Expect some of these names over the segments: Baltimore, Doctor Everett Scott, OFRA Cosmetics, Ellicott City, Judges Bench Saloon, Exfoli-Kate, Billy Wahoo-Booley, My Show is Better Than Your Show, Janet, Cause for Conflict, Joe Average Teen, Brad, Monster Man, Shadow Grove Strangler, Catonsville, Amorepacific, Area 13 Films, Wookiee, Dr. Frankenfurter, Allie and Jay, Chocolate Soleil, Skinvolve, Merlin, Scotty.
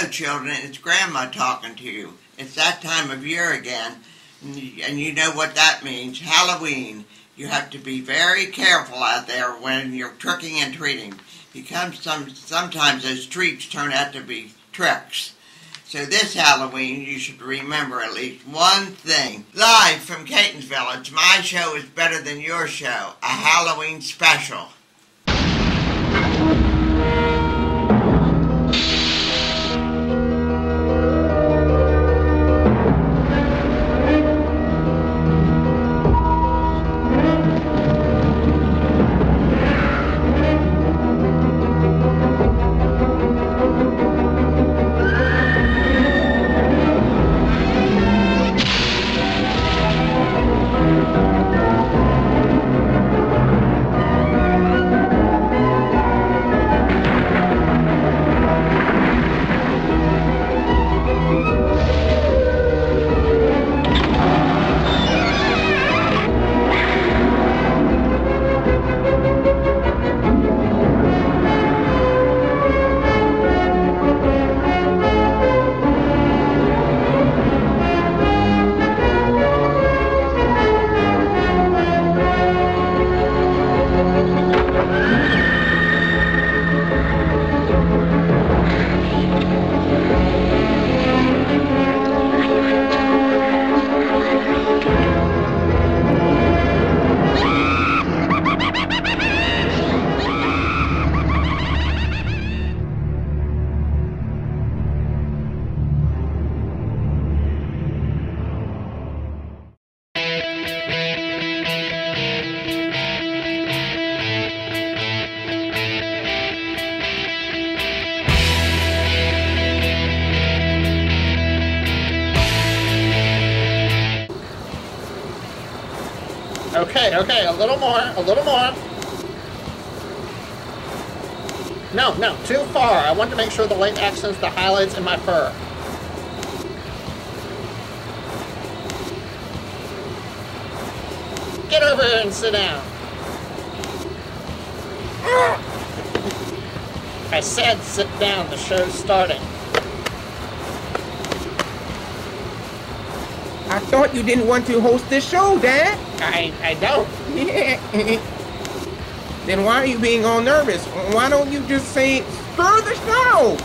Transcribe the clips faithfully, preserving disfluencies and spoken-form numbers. Hello, children, it's Grandma talking to you. It's that time of year again, and you know what that means, Halloween. You have to be very careful out there when you're tricking and treating, because some, sometimes those treats turn out to be tricks. So this Halloween, you should remember at least one thing. Live from Catonsville, it's My Show is Better Than Your Show, a Halloween special. Okay, okay, a little more, a little more. No, no, too far. I want to make sure the light accents the highlights in my fur. Get over here and sit down. I said sit down, the show's starting. I thought you didn't want to host this show, Dad. I, I don't. Yeah. Then why are you being all nervous? Why don't you just say, "Spur the show"?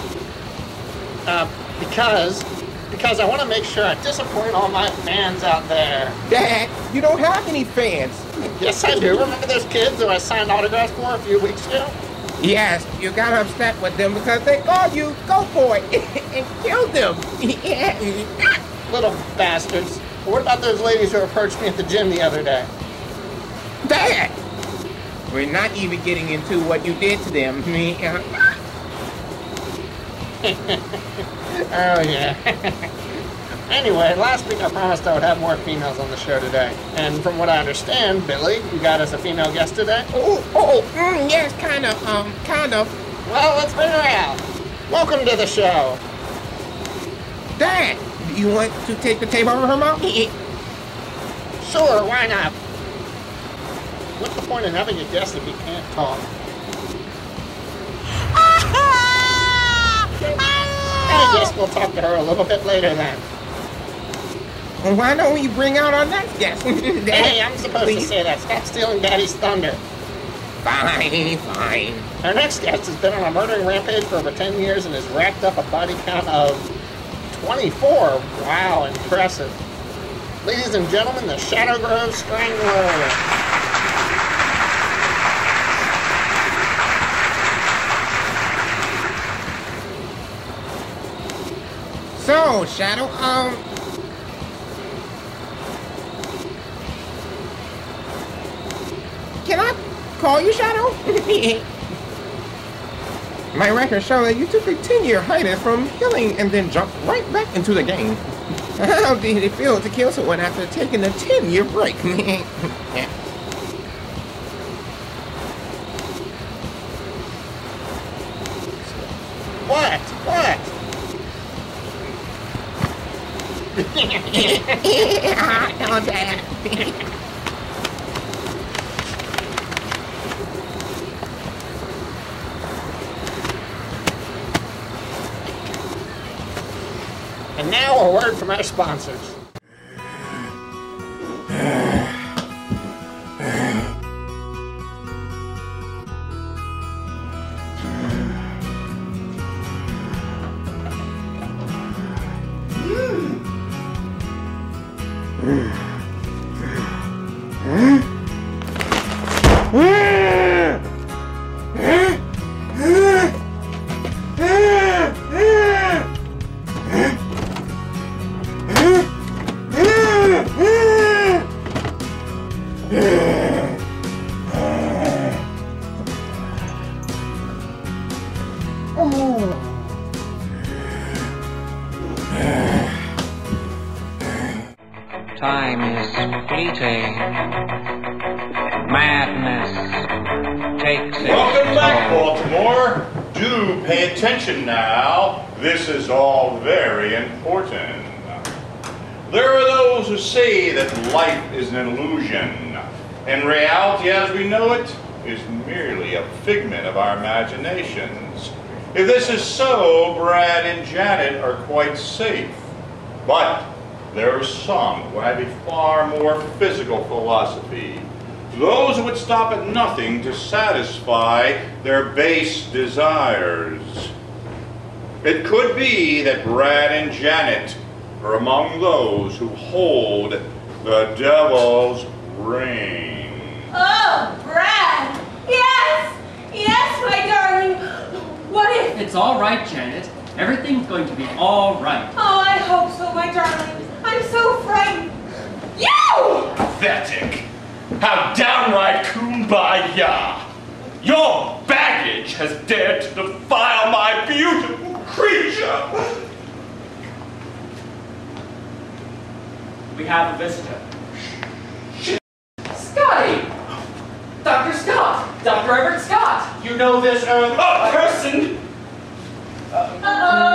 Uh, because, because I want to make sure I disappoint all my fans out there. Dad, you don't have any fans. Yes, I do. Remember those kids who I signed autographs for a few weeks ago? Yes, you got upset with them because they called you "Go for it" and killed them. Yeah. Little bastards. What about those ladies who approached me at the gym the other day? Dad! We're not even getting into what you did to them. Me. Oh, yeah. Anyway, last week I promised I would have more females on the show today. And from what I understand, Billy, you got us a female guest today? Oh, oh, mm, yes, kind of, um, kind of. Well, let's figure it out. Welcome to the show. Dad! You want to take the tape over her mouth? Sure, why not? What's the point in having a guest if you can't talk? I guess we'll talk to her a little bit later then. Well, why don't we bring out our next guest? Hey, I'm supposed Please. to say that. Stop stealing Daddy's thunder. Fine, fine. Our next guest has been on a murdering rampage for over ten years and has racked up a body count of... twenty-four. Wow, impressive. Ladies and gentlemen, the Shadow Grove Strangler. So, Shadow, um... can I call you Shadow? My records show that you took a ten-year hiatus from killing and then jumped right back into the game. How did it feel to kill someone after taking a ten-year break? Yeah. What? What? And now a word from our sponsors. Time is fleeting. Madness takes it. Welcome back, Baltimore. Do pay attention now. This is all very important. There are those who say that life is an illusion, and reality as we know it is merely a figment of our imaginations. If this is so, Brad and Janet are quite safe. But there are some who have a far more physical philosophy, those who would stop at nothing to satisfy their base desires. It could be that Brad and Janet are among those who hold the devil's reign. Oh, Brad! Yes! Yes, my darling! What if... It's all right, Janet. Everything's going to be all right. Oh, I hope so, my darling. I'm so frightened. You! Pathetic. How downright kumbaya. Your baggage has dared to defile my beautiful creature. We have a visitor. Shit. Scotty! Doctor Scott! Doctor Everett Scott! You know this earth. A person! Uh-oh!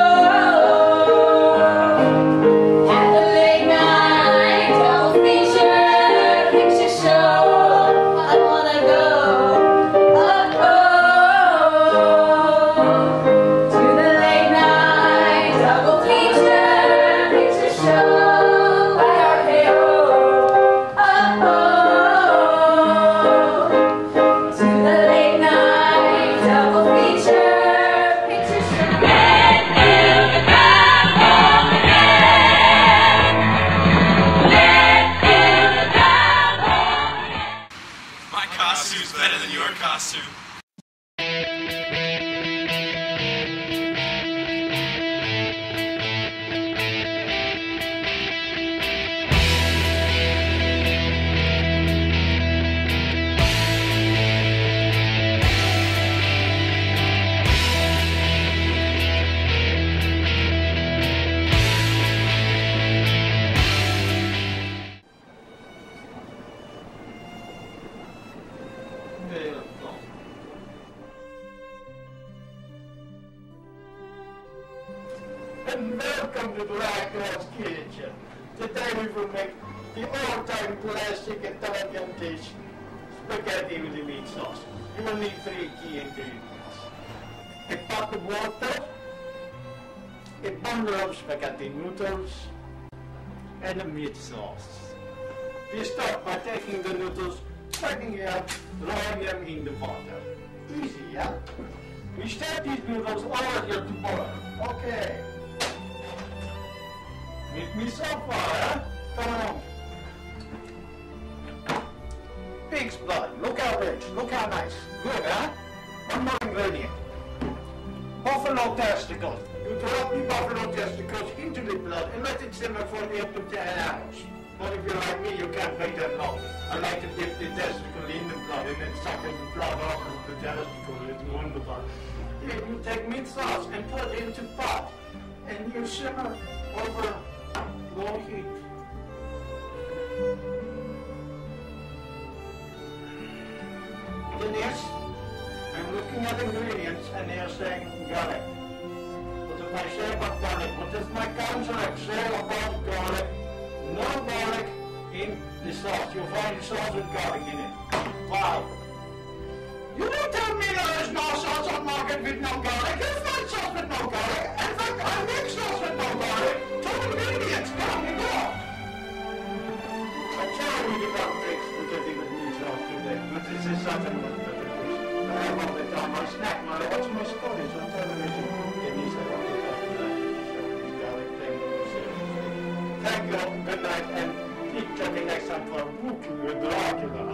midnight and keep checking next time for Wookiee and Dracula.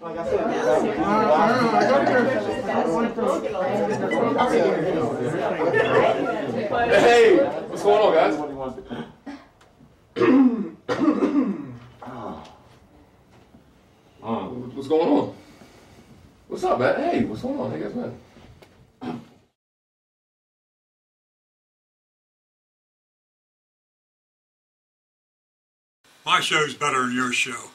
Like I said, I got Hey, what's going on, guys? What's going on? What's up, man? Hey, what's going on? Hey, guys, man. My show's better than your show.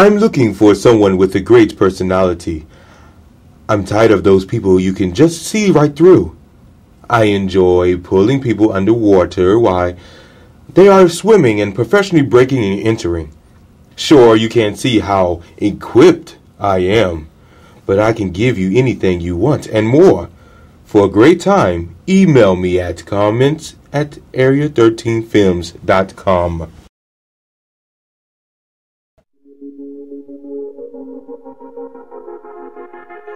I'm looking for someone with a great personality. I'm tired of those people you can just see right through. I enjoy pulling people underwater while they are swimming and professionally breaking and entering. Sure, you can't see how equipped I am, but I can give you anything you want and more. For a great time, email me at comments at area thirteen films dot com.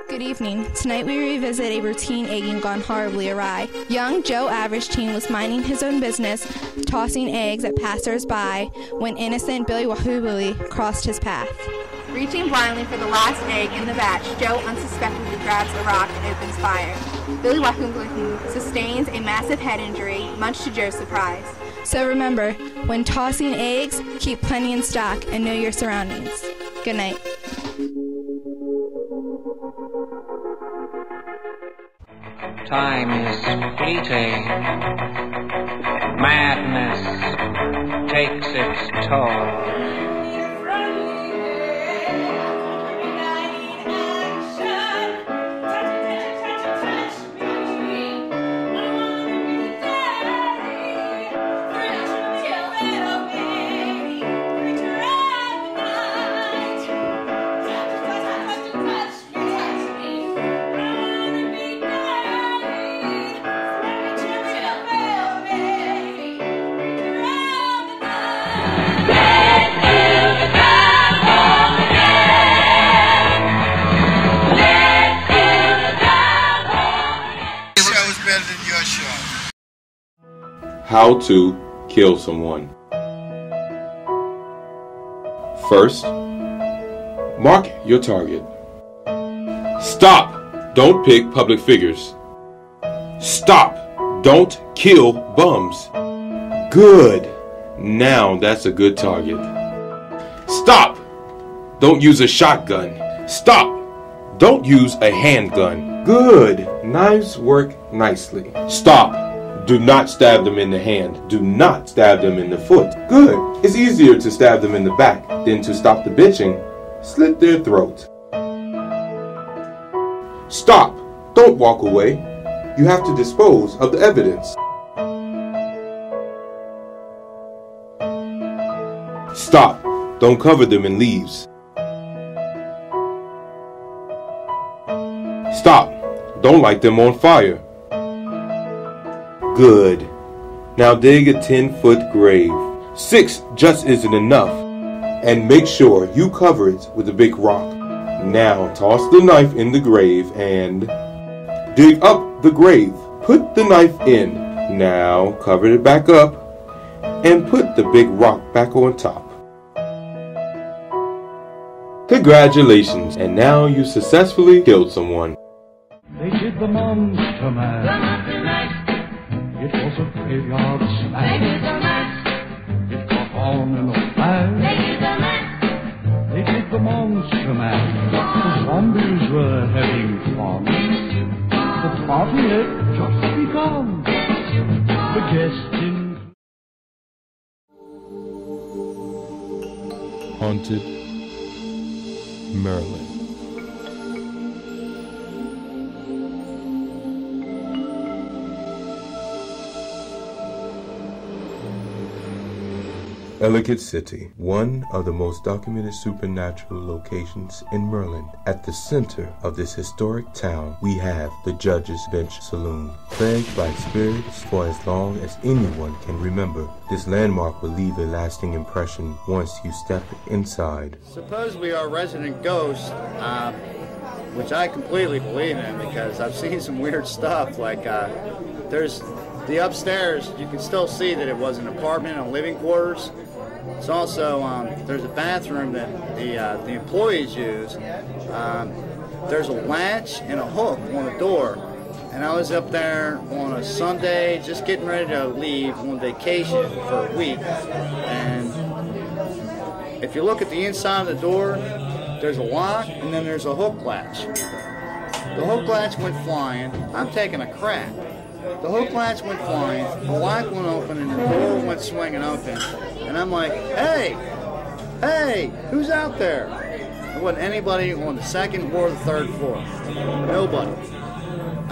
Good evening. Tonight we revisit a routine egg gone horribly awry. Young Joe Average Teen was minding his own business, tossing eggs at passers-by, when innocent Billy Wahoo-Booley crossed his path. Reaching blindly for the last egg in the batch, Joe unsuspectingly grabs a rock and opens fire. Billy Wahoo-Booley sustains a massive head injury, much to Joe's surprise. So remember, when tossing eggs, keep plenty in stock and know your surroundings. Good night. Time is fleeting. Madness takes its toll. How to kill someone. First, mark your target. Stop! Don't pick public figures. Stop! Don't kill bums. Good. Now that's a good target. Stop! Don't use a shotgun. Stop! Don't use a handgun. Good. Knives work nicely. Stop. Do not stab them in the hand. Do not stab them in the foot. Good. It's easier to stab them in the back than to stop the bitching. Slit their throat. Stop. Don't walk away. You have to dispose of the evidence. Stop. Don't cover them in leaves. Stop. Don't light them on fire. Good. Now dig a ten-foot grave. Six just isn't enough. And make sure you cover it with a big rock. Now toss the knife in the grave and dig up the grave. Put the knife in. Now cover it back up and put the big rock back on top. Congratulations, and now you successfully killed someone. They did the Monster Man. The Monster Man. It was a graveyard smash. They did the match. It caught on in a flash. They did the match. They did the Monster Man. The zombies were having fun. The party had just begun. The guests in Haunted Merlin. Ellicott City, one of the most documented supernatural locations in Merlin. At the center of this historic town, we have the Judges Bench Saloon. Plagued by spirits for as long as anyone can remember, this landmark will leave a lasting impression once you step inside. Suppose we are resident ghosts, uh, which I completely believe in because I've seen some weird stuff. Like uh, there's the upstairs, you can still see that it was an apartment and living quarters. It's also, um, there's a bathroom that the, uh, the employees use. Um, there's a latch and a hook on the door. And I was up there on a Sunday, just getting ready to leave on vacation for a week. And if you look at the inside of the door, there's a lock and then there's a hook latch. The hook latch went flying. I'm taking a crack. The hook latch went flying, the lock went open, and the door went swinging open. And I'm like, hey, hey, who's out there? There wasn't anybody on the second or the third floor. Nobody.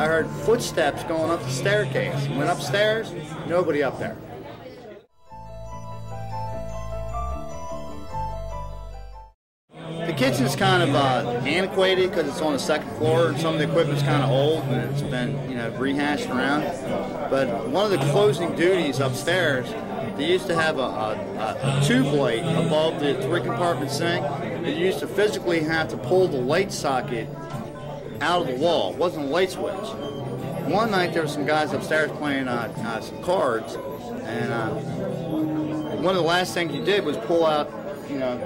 I heard footsteps going up the staircase. Went upstairs, nobody up there. The kitchen's kind of uh, antiquated because it's on the second floor and some of the equipment's kind of old and it's been, you know, rehashed around. But one of the closing duties upstairs, they used to have a, a, a tube light above the three-compartment sink. They used to physically have to pull the light socket out of the wall. It wasn't a light switch. One night there were some guys upstairs playing uh, uh, some cards, and uh, one of the last things you did was pull out, you know,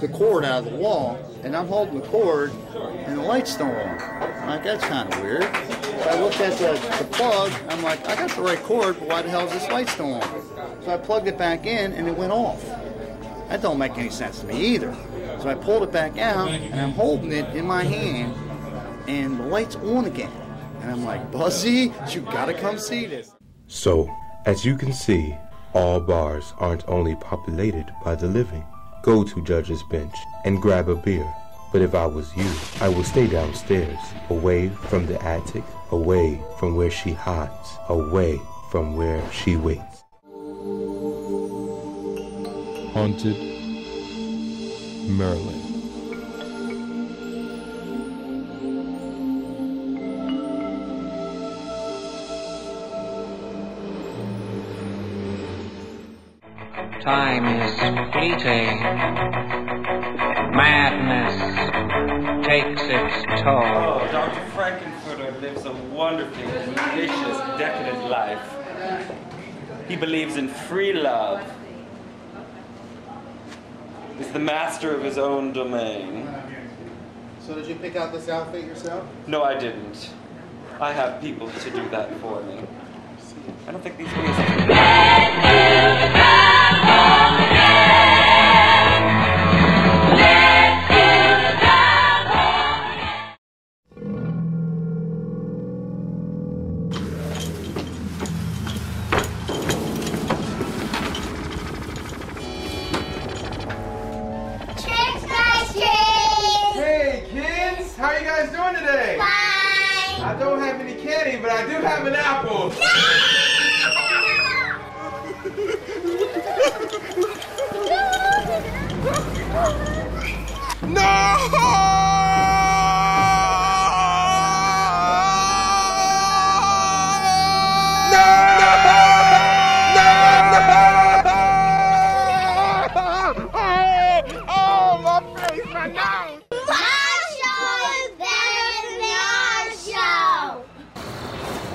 the cord out of the wall, and I'm holding the cord and the light's still on. I'm like, that's kind of weird. So I looked at the, the plug, I'm like, I got the right cord, but why the hell is this light still on? So I plugged it back in and it went off. That don't make any sense to me either. So I pulled it back out and I'm holding it in my hand and the light's on again. And I'm like, Buzzy, you gotta come see this. So, as you can see, all bars aren't only populated by the living. Go to Judge's Bench and grab a beer. But if I was you, I would stay downstairs, away from the attic, away from where she hides, away from where she waits. Haunted Merlin. Time is fleeting. Madness takes its toll. Oh, Doctor Frankenfurter lives a wonderfully delicious, decadent life. He believes in free love. He's the master of his own domain. So did you pick out this outfit yourself? No, I didn't. I have people to do that for me. I don't think these things... you have an apple. No!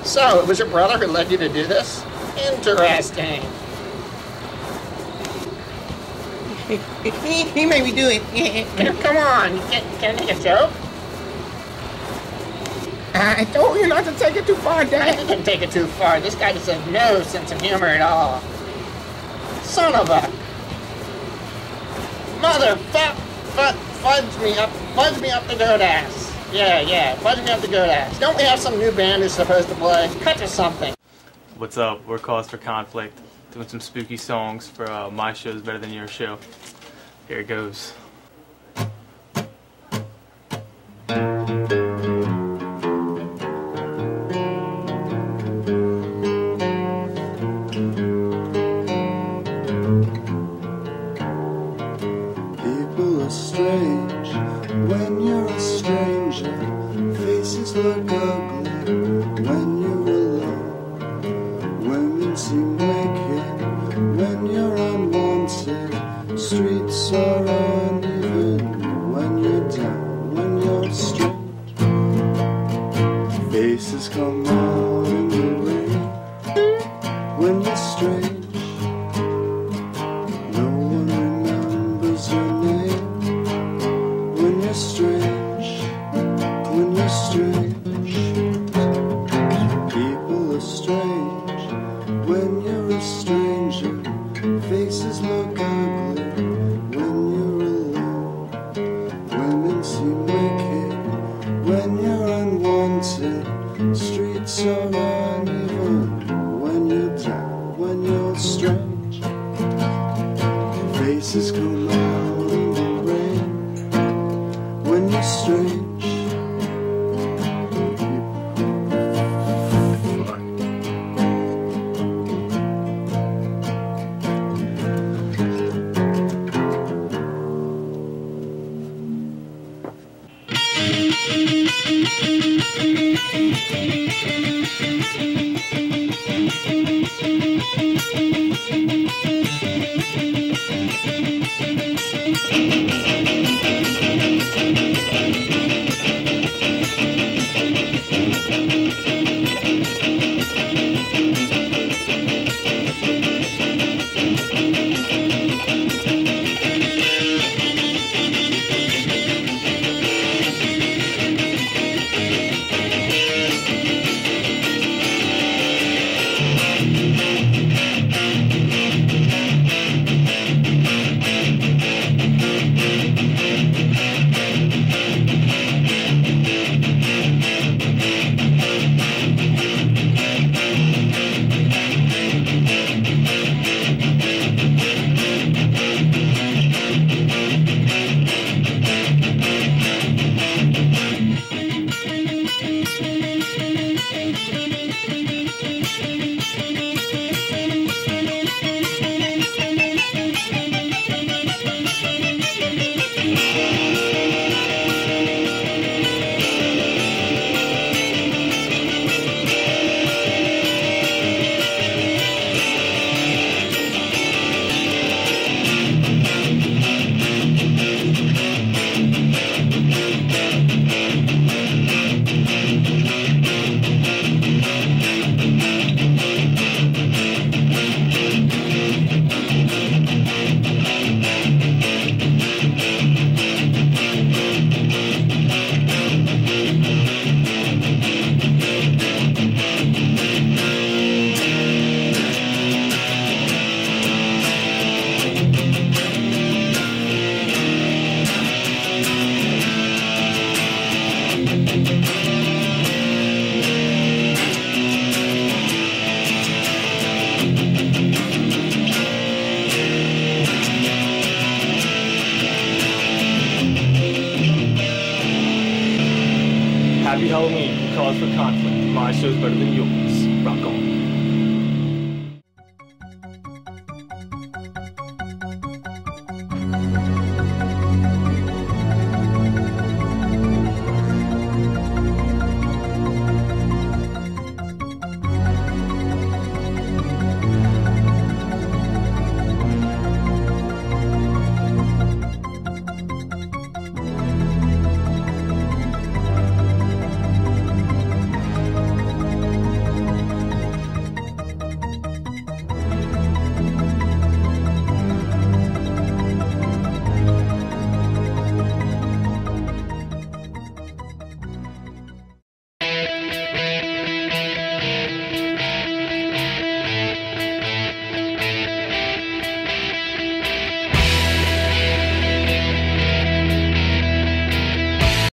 So, it was your brother who led you to do this? Interesting. He, he, he made me do it. Come on, can, can I make a joke? I told you not to take it too far, Dad. I didn't take it too far. This guy just has no sense of humor at all. Son of a... Mother fuck, fuck, fudge me up, fudge me up the goat ass. Yeah, yeah, fudge me up the goat ass. Don't we have some new band who's supposed to play? Cut to something. What's up? We're Cause for Conflict. Doing some spooky songs for uh, My Show is Better Than Your Show. Here it goes. My Show is Better Than You.